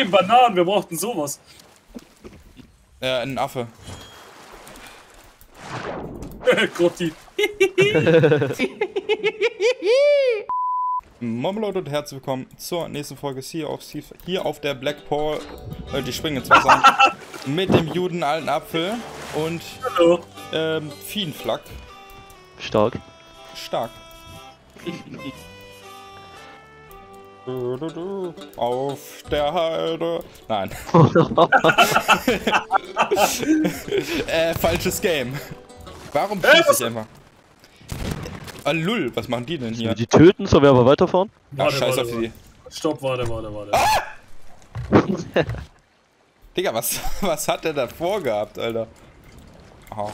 Eben Bananen, wir brauchten sowas. Ein Affe. Grotti. Moin Leute und herzlich willkommen zur nächsten Folge Sea of Thieves hier auf der Black Pearl. Die springen jetzt zusammen. Mit dem Juden alten Apfel und Fienenflack. Stark. Stark. Auf der Heide. Nein. Falsches Game. Warum schieß ich einfach? Lull, was machen die denn hier? Die töten, sollen wir aber weiterfahren? Ach, scheiß auf die. Stopp, warte. Ah! Digga, was hat der da vorgehabt, Alter? Oh.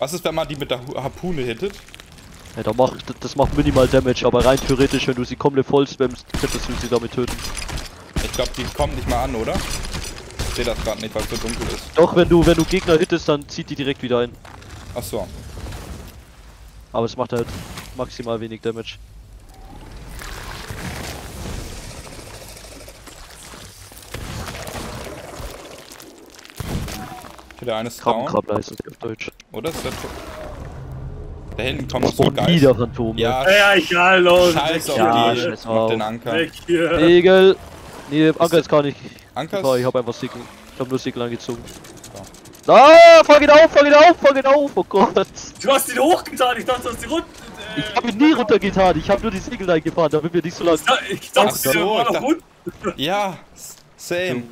Was ist, wenn man die mit der Harpune hittet? Ja, das macht minimal Damage, aber rein theoretisch, wenn du sie komplett voll spammst, könntest du sie damit töten. Ich glaube, die kommt nicht mal an, oder? Ich sehe das gerade nicht, weil es so dunkel ist. Doch, wenn du Gegner hittest, dann zieht die direkt wieder ein. Ach so. Aber es macht halt maximal wenig Damage. Der eine ist Krabbenkrabbler heißt das auf Deutsch. Oder? Ist das so? Da hinten kommt so geil. Wieder Phantom. Ja, egal, los. Scheiß auf die. Scheiß auf den Anker. Segel. Nee, Anker ist gar nicht. Anker? Ich hab einfach Segel. Ich hab nur Segel angezogen. Ah, voll genau auf, oh Gott. Du hast ihn hochgetan, ich dachte, du hast ihn runter. Ich hab ihn nie runtergetan, ich hab nur die Segel eingefahren, damit wir nicht so lang. Ich dachte, sie waren noch unten. Ja, same.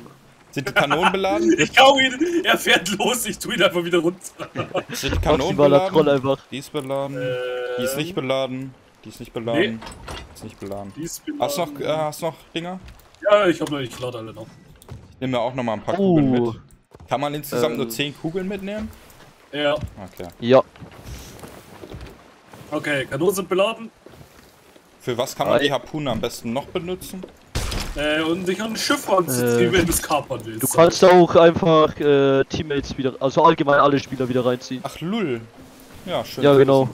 Sind die Kanonen beladen? Ich hau ihn, er fährt los, ich tu ihn einfach wieder runter. Sind die Kanonen beladen? Die ist beladen, die ist nicht beladen, die ist beladen. Hast du noch Dinger? Ja, ich lade alle noch. Ich nehme mir auch nochmal ein paar Kugeln mit. Kann man insgesamt nur 10 Kugeln mitnehmen? Ja. Okay. Ja. Okay, Kanonen sind beladen. Für was kann man die Harpune am besten noch benutzen? Und sich an ein Schiff ranzuziehen, wenn du es kapern willst. Du kannst auch einfach Teammates wieder, also allgemein alle Spieler wieder reinziehen. Ach lull. Ja, schön. Ja, genau.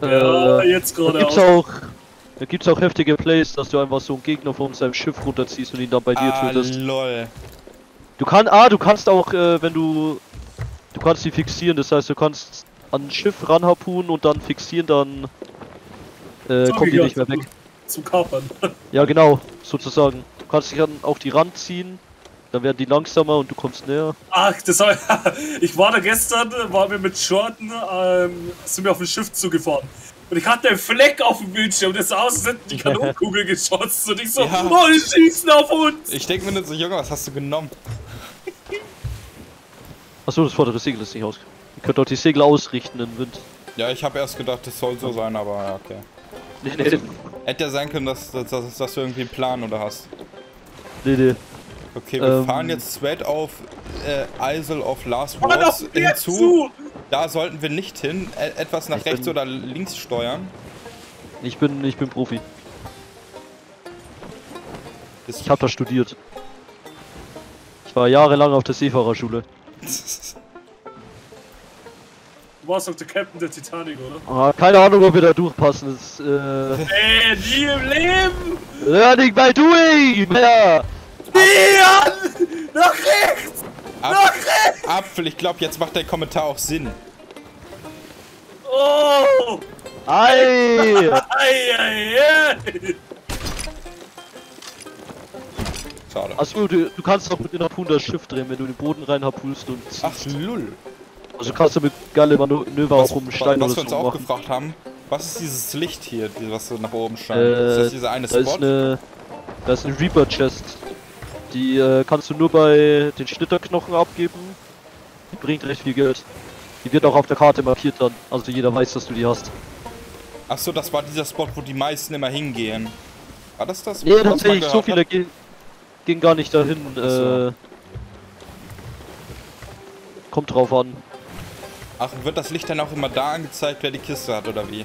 Ja, jetzt gerade auch. Da gibt's auch heftige Plays, dass du einfach so einen Gegner von seinem Schiff runterziehst und ihn dann bei dir tötest. Lol. Du kannst auch, wenn du... Du kannst die fixieren, das heißt, du kannst an ein Schiff ranharpunen und dann fixieren, dann... kommt die nicht mehr weg. Zum Kapern. Ja, genau, sozusagen. Du kannst dich dann auch die ranziehen, dann werden die langsamer und du kommst näher. Ach, das war... Ich war da gestern, waren wir mit Shorten, sind wir auf ein Schiff zugefahren. Und ich hatte einen Fleck auf dem Bildschirm, das sah aus, als hätten die Kanonenkugel geschossen und ich so, ja. Oh, die schießen auf uns! Ich denke mir nur so, Junge, was hast du genommen? Achso, das vordere Segel ist nicht aus. Ihr könnt doch die Segel ausrichten im Wind. Ja, ich habe erst gedacht, das soll so sein, aber ja, okay. Nee. Also, hätte ja sein können, dass du irgendwie einen Plan oder hast. Nee. Okay, wir fahren jetzt straight auf Isle of Last Words hinzu. Da sollten wir nicht hin. Etwas nach rechts oder links steuern. Ich bin Profi. Ich hab das studiert. Ich war jahrelang auf der Seefahrerschule. Du warst doch der Captain der Titanic, oder? Ah, keine Ahnung, ob wir da durchpassen. Das, Ey, nie im Leben! Learning by doing! Ja! Neon! Nach rechts! Nach rechts! Apfel, ich glaube, jetzt macht der Kommentar auch Sinn. Oh! Ei! Ei! Schade. Achso, du kannst auch mit den Harpunen das Schiff drehen, wenn du den Boden rein harpunst und ziehst. Ach, lull. Also kannst du mit geile Manöver auch um Stein oder so. Was wir uns auch gefragt haben, was ist dieses Licht hier, was so nach oben scheint? Ist das dieser eine Spot? Da ist eine Reaper-Chest. Die kannst du nur bei den Schnitterknochen abgeben. Die bringt recht viel Geld. Die wird auch auf der Karte markiert dann. Also jeder weiß, dass du die hast. Achso, das war dieser Spot, wo die meisten immer hingehen. War das? Nee, tatsächlich, so viele gehen gar nicht dahin. Kommt drauf an. Ach, wird das Licht dann auch immer da angezeigt, wer die Kiste hat oder wie?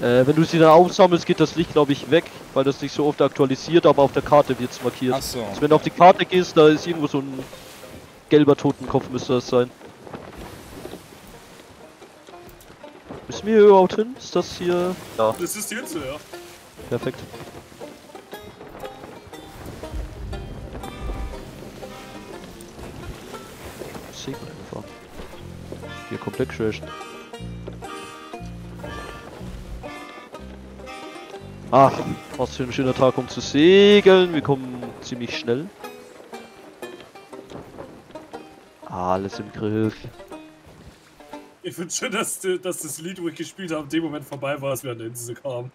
Wenn du sie dann aufsammelst, geht das Licht, glaube ich, weg, weil das nicht so oft aktualisiert, aber auf der Karte wird es markiert. Ach so. Also wenn du auf die Karte gehst, da ist irgendwo so ein gelber Totenkopf, müsste das sein. Müssen wir hier überhaupt hin? Ist das hier? Ja. Das ist die Insel, ja. Perfekt. Sieg einfach. Hier komplett crashen. Ach, was für ein schöner Tag, um zu segeln. Wir kommen ziemlich schnell. Alles im Griff. Ich finde schön, dass das Lied, wo ich gespielt habe, in dem Moment vorbei war, als wir an der Insel kamen.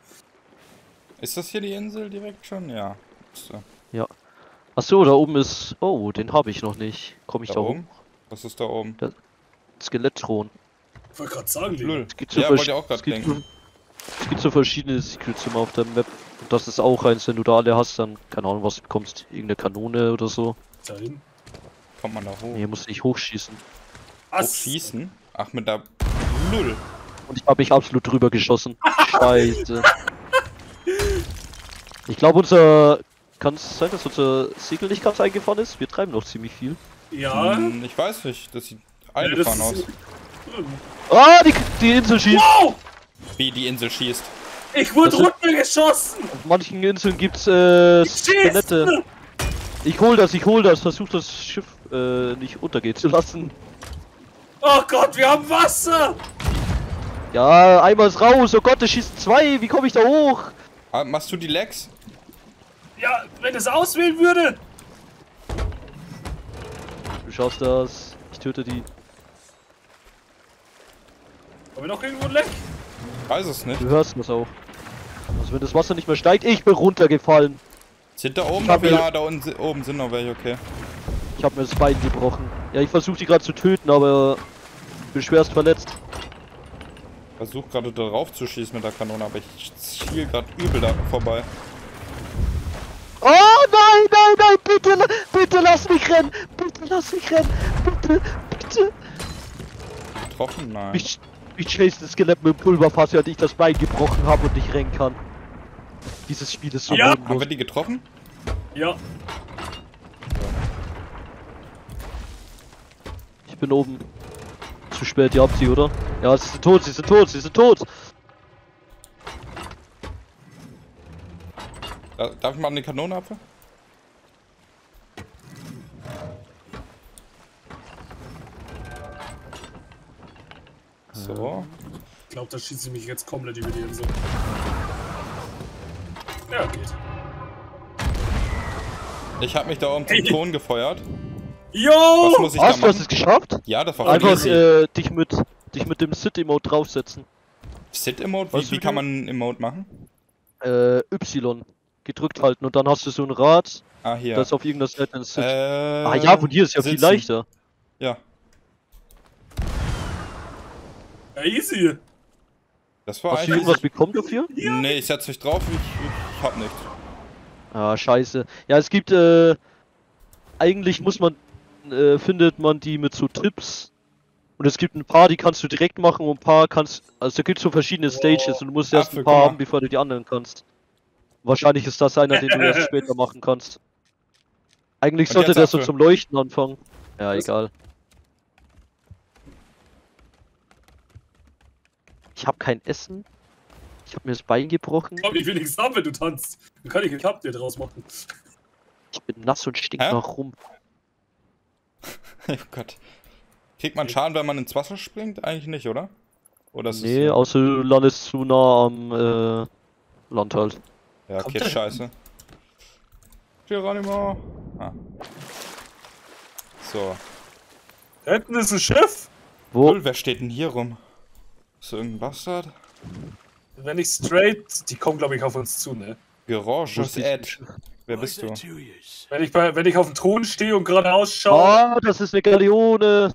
Ist das hier die Insel direkt schon? Ja. So. Ja. Achso, da oben ist... Oh, den habe ich noch nicht. Komme ich da oben? Was ist da oben? Der Skelettthron. Ich wollte gerade sagen, Lul. Es gibt so, ja, wollte ich auch gerade denken. Es gibt so verschiedene Secrets immer auf der Map. Und das ist auch eins, wenn du da alle hast, dann... Keine Ahnung, was du bekommst. Irgendeine Kanone oder so. Da hin? Kommt man da hoch? Nee, musst nicht hochschießen. Was? Hochschießen? Ach, mit der... Lul. Und ich habe mich absolut drüber geschossen. Scheiße. Ich glaube, unser... Kann es sein, dass unser Segel nicht ganz eingefahren ist? Wir treiben noch ziemlich viel. Ja. Ich weiß nicht, das sieht eingefahren aus. Ah, die Insel schießt! Wow! Wie die Insel schießt. Ich wurde runtergeschossen! Auf manchen Inseln gibt's Skelette. Ich hol das, versuch das Schiff nicht untergehen zu lassen. Oh Gott, wir haben Wasser! Ja, einmal ist raus, oh Gott, es schießt zwei, wie komme ich da hoch? Ah, machst du die Legs? Ja, wenn es auswählen würde! Du schaffst das. Ich töte die. Haben wir noch irgendwo ein Leck? Ich weiß es nicht. Du hörst das auch. Also wenn das Wasser nicht mehr steigt, ich bin runtergefallen. Sind da oben noch welche? Ja, da oben sind noch welche, okay. Ich hab mir das Bein gebrochen. Ja, ich versuche die gerade zu töten, aber ich bin schwerst verletzt. Ich versuche gerade darauf zu schießen mit der Kanone, aber ich ziel gerade übel da vorbei. Oh nein, nein, nein, bitte lass mich rennen! Bitte lass mich rennen! Bitte! Getroffen? Nein. Ich chase das Skelett mit dem Pulverfass, während ich das Bein gebrochen habe und nicht rennen kann. Dieses Spiel ist so bodenlos. Haben wir die getroffen? Ja. Ich bin oben. Zu spät, ihr habt sie, oder? Ja, sie sind tot, sie sind tot, sie sind tot! Darf ich mal eine Kanone abfeuern? So. Ich glaube, da schießt sie mich jetzt komplett über die Insel. Ja, geht. Ich habe mich da oben zum Ton gefeuert. Jo! Was muss ich da machen? Du hast es geschafft? Ja, das war einfach dich mit dem Sit-Emote draufsetzen. Sit-Emote? Wie kann man einen Emote machen? Y. Gedrückt halten und dann hast du so ein Rad, das auf irgendeiner Seite ein Sit. Ah ja, von hier ist ja viel leichter. Ja. Ja, easy. Das war hast du irgendwas bekommen dafür? Ja. Nee, ich setze mich drauf, ich hab nichts. Ah, scheiße. Ja, es gibt, eigentlich findet man die mit so Tipps. Und es gibt ein paar, die kannst du direkt machen und ein paar kannst, also da gibt's so verschiedene Stages und du musst erst ein paar haben, bevor du die anderen kannst. Wahrscheinlich ist das einer, den du erst später machen kannst. Eigentlich sollte der so zum Leuchten anfangen. Ja, egal. Ich hab kein Essen. Ich hab mir das Bein gebrochen. Komm, ich will nichts haben, wenn du tanzt. Dann kann ich einen Kapp dir draus machen. Ich bin nass und stink noch rum. Oh Gott. Kriegt man Schaden, wenn man ins Wasser springt? Eigentlich nicht, oder? Oder ist nee, außer du landest zu nah am Land halt. Ja, okay, scheiße. Geronimo! Ah. So. Da hinten ist ein Schiff! Wo? Wer steht denn hier rum? Ist da irgendein Bastard? Wenn ich straight... Die kommen, glaube ich, auf uns zu, ne? Georges Edge. Wer bist du? Wenn ich auf dem Thron stehe und gerade ausschaue... Oh, das ist eine Galeone!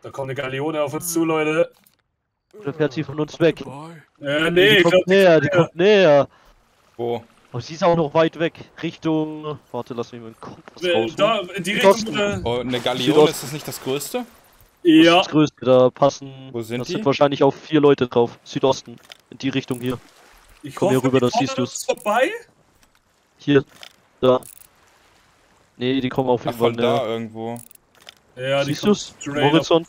Da kommt eine Galeone auf uns zu, Leute. Oder fährt sie von uns weg? Nee, die kommt näher, die kommt näher. Wo? Aber sie ist auch noch weit weg. Richtung. Warte, lass mich mal gucken. Da, in die Richtung. Oh, eine Galeone, ist das nicht das größte? Ja. Das größte, da passen. Wo sind die? Da sind wahrscheinlich auch 4 Leute drauf. Südosten. In die Richtung hier. Ich komm hier rüber, da siehst du es. Vorbei? Hier. Da. Nee, die kommen auf jeden Fall da irgendwo. Ja, siehst du's? Horizont.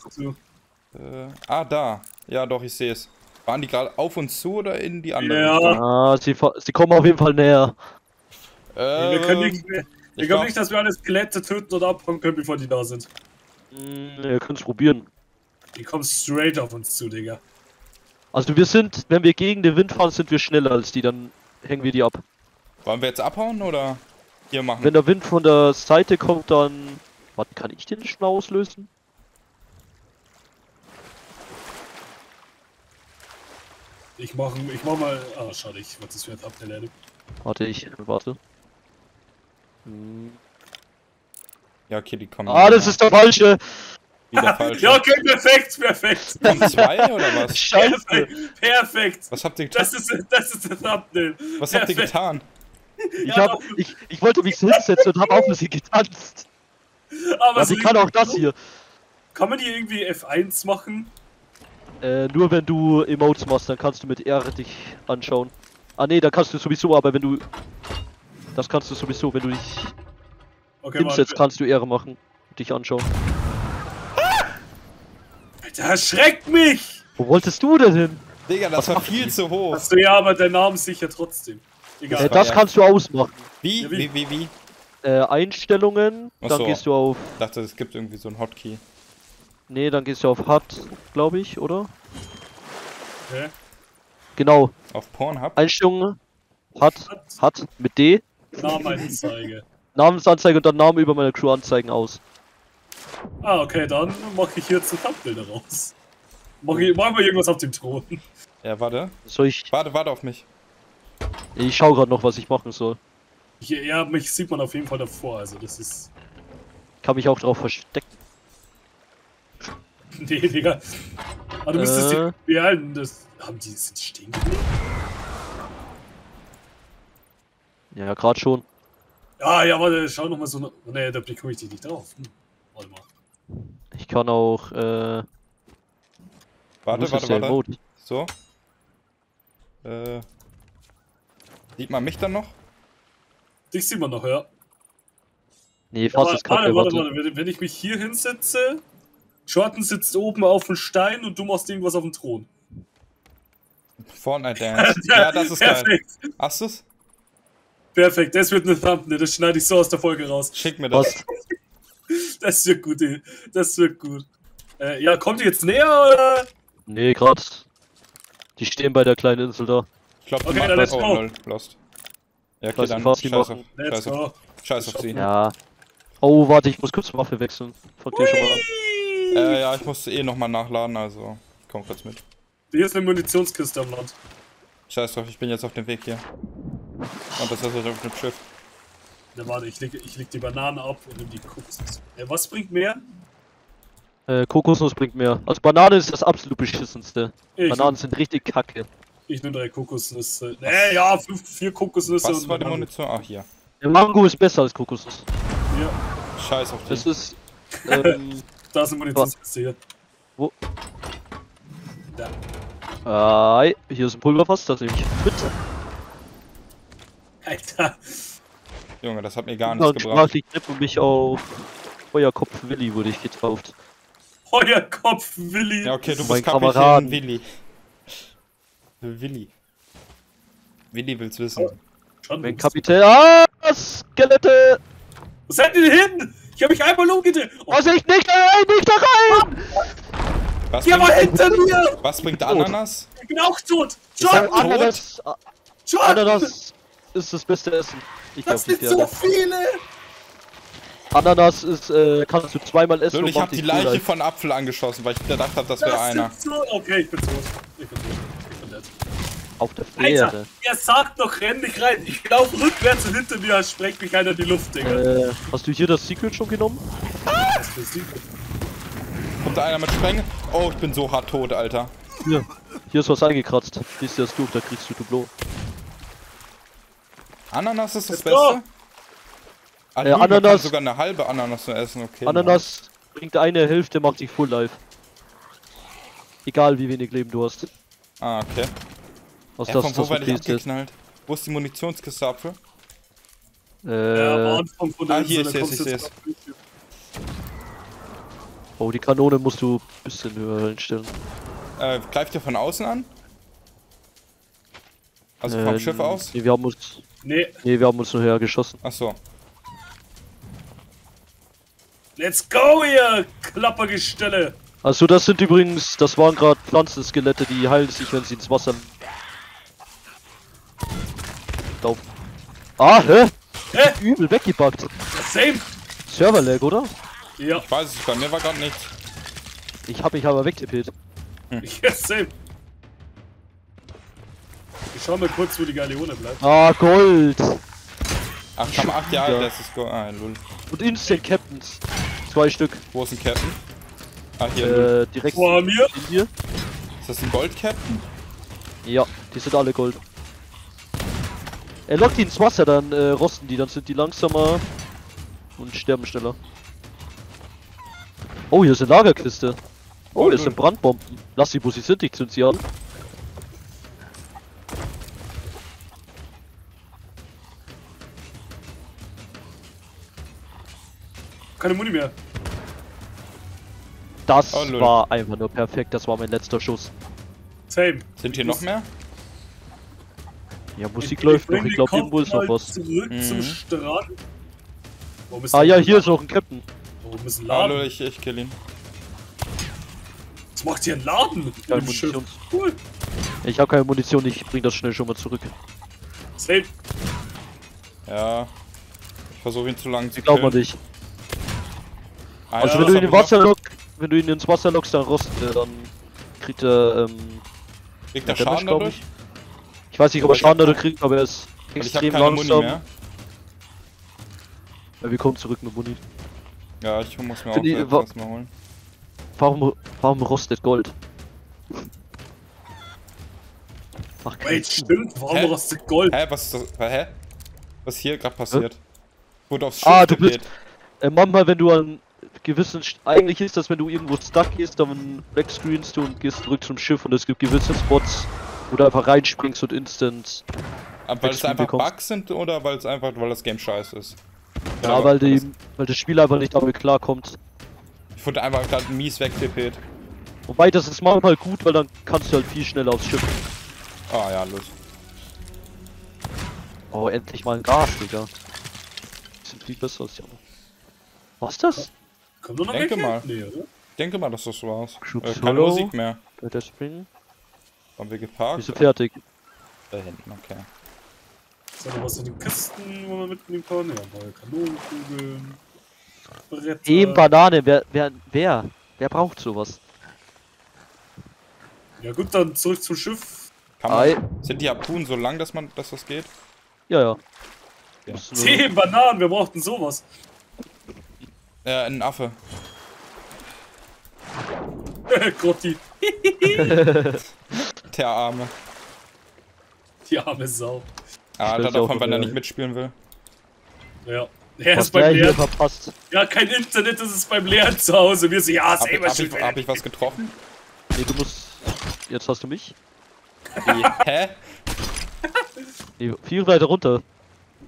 Da. Ja, doch, ich sehe es. Waren die gerade auf uns zu oder in die andere? Ja, sie kommen auf jeden Fall näher. Wir können nicht, dass wir alle Skelette töten und abhauen können, bevor die da sind. Wir können es probieren. Die kommen straight auf uns zu, Digga. Also wir sind, wenn wir gegen den Wind fahren, sind wir schneller als die, dann hängen wir die ab. Wollen wir jetzt abhauen oder hier machen? Wenn der Wind von der Seite kommt, dann... Warte, kann ich den schon auslösen? Ich mach mal... Ah, schade, ich wollte das Wert abnehmen. Warte, ich warte. Ja, okay, die kommen. Ah, das ist der falsche! Wieder falsch. Ja, okay, perfekt, perfekt. Zwei oder was? Scheiße. Perfekt. Was habt ihr getan? Das ist das Thumbnail. Was perfekt. Habt ihr getan? Ich wollte mich so hinsetzen und hab auf sie getanzt. Aber sie kann auch das hier. Kann man die irgendwie F1 machen? Nur wenn du Emotes machst, dann kannst du mit R dich anschauen. Ah ne, da kannst du sowieso, aber wenn du... Das kannst du sowieso, wenn du dich hinsetzt, okay, kannst du R machen. Dich anschauen. Alter, erschreckt mich! Wo wolltest du denn hin? Digga, das war viel zu hoch. Hast du ja, aber der Name sicher trotzdem. Egal. Das kannst du ausmachen. Wie? Wie? Einstellungen, achso, dann gehst du auf... Ich dachte, es gibt irgendwie so ein Hotkey. Nee, dann gehst du auf HUD, glaube ich, oder? Hä? Genau. Auf Pornhub? Einstellungen, HUD, mit D. Namenanzeige. Namensanzeige und dann Namen über meine Crew anzeigen aus. Ah, okay, dann mache ich jetzt ein Thumbnail raus. Machen wir irgendwas auf dem Thron. Ja, warte. Soll ich... Warte auf mich. Ich schau gerade noch, was ich machen soll. Ja, mich sieht man auf jeden Fall davor, also das ist... Kann mich auch drauf verstecken. Nee, Digga. Aber du müsstest die... Ja, das... Haben die... Sind die stehen geblieben? Ja, gerade schon. Ah, ja, warte, schau nochmal so... Ne, da komme ich die nicht drauf. Hm. Warte mal. Ich kann auch, Warte. So. Sieht man mich dann noch? Dich sieht man noch, ja. Nee, fast ist kaputt. Warte. Wenn ich mich hier hinsetze... Jordan sitzt oben auf dem Stein und du machst irgendwas auf dem Thron. Fortnite Dance. Ja, das ist perfekt. Geil. Hast du's? Perfekt, das wird eine Thumbnail, das schneide ich so aus der Folge raus. Schick mir das. Das wird gut, ey. Das wird gut. Ja, kommt ihr jetzt näher, oder? Nee, gerade. Die stehen bei der kleinen Insel da. Ich glaube, okay, dann let's go. Lost. Ja, okay, dann scheiß auf sie. Ja. Oh, warte, ich muss kurz Waffe wechseln. Folgt dir schon mal an. Ja, ich musste eh nochmal nachladen, also komm kurz mit. Hier ist eine Munitionskiste am Land. Scheiß drauf, ich bin jetzt auf dem Weg hier. Und das ist auf dem Schiff. Na warte, ich leg die Bananen ab und nimm die Kokosnuss. Was bringt mehr? Kokosnuss bringt mehr. Also Banane ist das absolut beschissenste. Bananen sind richtig kacke. Ich nehme 3 Kokosnüsse. Ja, 4 Kokosnüsse. Was war die Munition? Ach, hier. Der Mango ist besser als Kokosnuss. Ja. Scheiß auf den. Das ist... Da ist eine Munitionskiste hier. Wo? Da. Hier ist ein Pulverfass, das nehme ich mit. Alter. Junge, das hat mir gar nichts gebracht. Ich tippe mich auf Feuerkopf Willi, wurde ich getauft. Feuerkopf Willi? Ja, okay, du bist Kapitän Willi. Willi will's wissen. Oh, mein Kapitän. Ah, Skelette! Was seid ihr denn hin? Ich hab mich einmal umgedreht! Also ich nicht da rein! Was bringt, mal hinter mir! Was bringt Ananas? Ich bin auch tot! Jordan! Ananas ist das beste Essen. Das sind so viele! Ananas ist, kannst du zweimal essen. Und ich hab die Leiche von Apfel angeschossen, weil ich gedacht hab, das wäre einer. Okay, ich bin tot. Auf der Fähre. Alter, er sagt doch, renn nicht rein. Ich lauf rückwärts und hinter mir sprengt mich einer in die Luft, Digga. Hast du hier das Secret schon genommen? Ah! Das ist das Secret. Kommt da einer mit Sprengen? Oh, ich bin so hart tot, Alter. Hier ist was eingekratzt. Lies dir das durch, da kriegst du Duplo. Ananas ist das Beste? Ah, du, Ananas. Man kann sogar eine halbe Ananas nur essen, okay. Ananas bringt eine Hälfte, macht dich full life. Egal wie wenig Leben du hast. Ah, okay. Was das war nicht abgeknallt? Wo ist die Munitionskiste, Apfel? Hier ist es. Oh, die Kanone musst du ein bisschen höher hinstellen. Greift ihr von außen an? Also vom Schiff aus? Nee, wir haben uns nur höher geschossen. Achso. Let's go, ihr Klappergestelle! Also das sind übrigens, das waren gerade Pflanzenskelette, die heilen sich, wenn sie ins Wasser laufen. Ah, hä? Hä? Übel weggepackt. Same! Server-Lag, oder? Ja. Ich weiß es gar nicht, mir war gerade nichts. Ich hab mich aber wegtippelt. Ja, same. Ich schau mal kurz, wo die Galeone bleibt. Ah, Gold! 8,8 Jahre, das ist Gold. Ah, lol. Und Instant Captains. 2 Stück. Wo ist ein Captain? Ah, hier. Direkt vor mir. Hier. Ist das ein Gold-Captain? Ja, die sind alle Gold. Er lockt die ins Wasser, dann rosten die, dann sind die langsamer und sterben schneller. Oh, hier ist eine Lagerkiste. Oh, das sind Brandbomben. Lass sie, wo sie sind, ich zünd sie an. Keine Muni mehr. Das war einfach nur perfekt, das war mein letzter Schuss. Same. Sind hier noch mehr? Ja, Musik läuft noch, ich glaube irgendwo ist noch was. Zurück zum Strand. Ah ja, hier ist noch ein Captain. Warum ist ein Laden? Hallo, ich kill ihn. Was macht hier ein Laden? Mit keine Munition. Cool. Ich habe keine Munition, ich bring das schnell schon mal zurück. Same. Ja. Ich versuche ihn zu lang zu killen. Glaub an dich. Ah, also ja, wenn du ihn ins Wasser lockst, dann rostet er, dann kriegt er kriegt er Schaden dadurch? Ich weiß nicht, ob er Schaden dadurch kriegt, aber er ist extrem langsam. Ja, wir kommen zurück mit Muni. Ja, ich muss mir auch etwas mal holen. Warum rostet Gold? Ach, wait, stimmt, warum rostet Gold? Hä, was ist das? Hä? Was hier gerade passiert? Wurde aufs Schiff geblitzt. Manchmal, wenn du an gewissen... Eigentlich ist das, wenn du irgendwo stuck gehst, dann backscreenst du und gehst zurück zum Schiff und es gibt gewisse Spots, wo du einfach reinspringst und instant... Weil es einfach Bugs sind oder weil es einfach, weil das Game scheiße ist? Ja, ja weil das Spiel einfach nicht damit klarkommt. Ich wurde einfach gerade mies wegtippelt. Wobei, das ist manchmal gut, weil dann kannst du halt viel schneller aufs Schiff. Ah ja, los. Oh, endlich mal ein Gas, Digga. Die sind viel besser als die anderen. Was ist das? Komm nur noch denke mal. Nee, oder? Denke mal, dass das so war's. Keine Musik mehr. Der Spring. Haben wir geparkt? Bist du fertig? Da hinten, okay. So, was sind die Kisten, wo wir mitnehmen können? Ja, neue Kanonenkugeln. Bretter. Eben Banane, wer braucht sowas? Ja gut, dann zurück zum Schiff. Kann man, sind die Harpunen so lang, dass das geht? Ja, ja. 10 Bananen, wir brauchten sowas. Ein Affe. Grotti. Der Arme. Die arme Sau. Ah, da davon, wenn er nicht mitspielen will. Ja. Er ist beim Leeren. Verpasst. Ja, kein Internet, das ist beim Leeren zu Hause. Wir sind ja selber schon. Hab ich was getroffen? Nee, du musst. Jetzt hast du mich. Nee. Hä? Nee, viel weiter runter.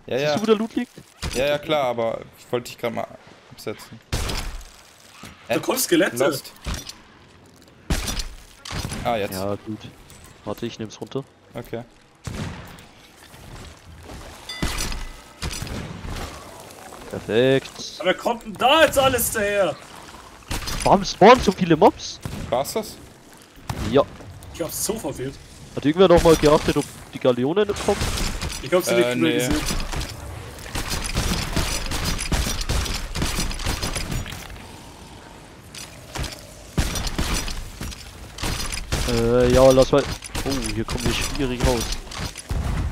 Ja, siehst du, wo der Loot liegt? Ja, ja, klar, aber ich wollte dich gerade mal absetzen. Da kommen Skelette. Lost. Ah, jetzt. Ja, gut. Warte, ich nehm's runter. Okay. Perfekt. Aber kommt denn da jetzt alles daher? Warum spawnen so viele Mobs? War's das? Ja. Ich hab's so verfehlt. Hat irgendwer nochmal geachtet, ob die Galeone nicht kommt? Ich hab's nicht mehr gesehen. Ja, lass mal. Oh, hier kommen wir schwierig raus.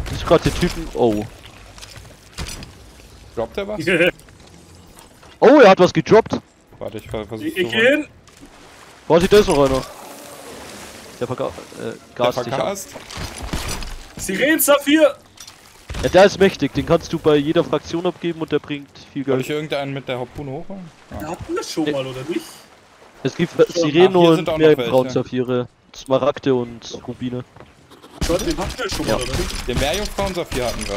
Das ist gerade der Typen. Oh. Droppt er was? Oh, er hat was gedroppt! Warte, ich versuch's. Ich geh hin! Warte, da ist noch einer. Der vergast dich ab. Sirenen Saphir! Ja, der ist mächtig, den kannst du bei jeder Fraktion abgeben und der bringt viel Geld. Soll ich irgendeinen mit der Harpune hochholen? Ja. Wir hatten das schon mal, oder nicht? Es gibt Sirenen und Meerjungfrauen-Saphire, Smaragde und Rubine. Leute, den hatten wir schon mal, oder nicht? Den Meerjungfrauen-Saphir hatten wir.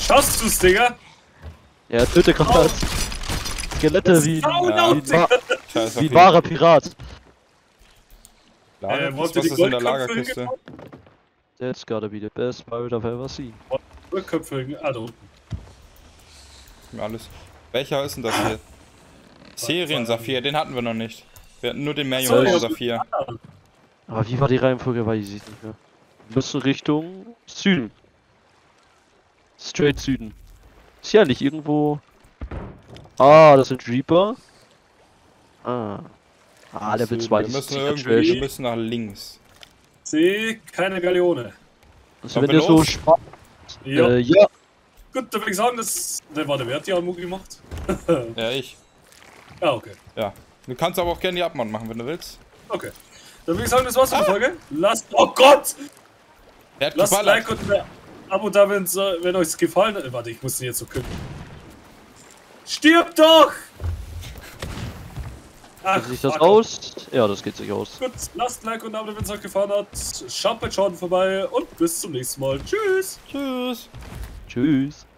Schaffst du's, Digga? Ja, töte gerade Skelette wie wahrer Pirat. Was ist in der Lagerkiste? That's gotta be the best pirate I've ever seen. Rückköpfe, also. Sagt mir alles. Welcher ist denn das hier? Serien-Saphir, den hatten wir noch nicht. Wir hatten nur den Meerjungfrau-Saphir. Aber wie war die Reihenfolge? Weil ich nicht mehr. Wir müssen Richtung Süden. Straight Süden. Ist ja nicht irgendwo. Ah, das sind Reaper. Ah, Level 2. Wir müssen nach links. Sieh, keine Galeone. Also wenn der so spannend. Ja. Gut, da würde ich sagen, dass. Ne, warte, wer hat die Almogi gemacht? Ja, ich. Ja, okay. Ja. Du kannst aber auch gerne die Abmahn machen, wenn du willst. Okay. Dann würde ich sagen, das war's für die Folge. Lasst. Oh Gott! Lasst ein Like und ein Abo da, wenn euch gefallen hat. Warte, ich muss den jetzt so kümmern. Stirb doch! Ach, sieht das aus? Ja, das geht sich aus. Gut, lasst ein Like und ein Abo, wenn es euch gefallen hat. Schaut bei Jordan vorbei und bis zum nächsten Mal. Tschüss! Tschüss! Tschüss!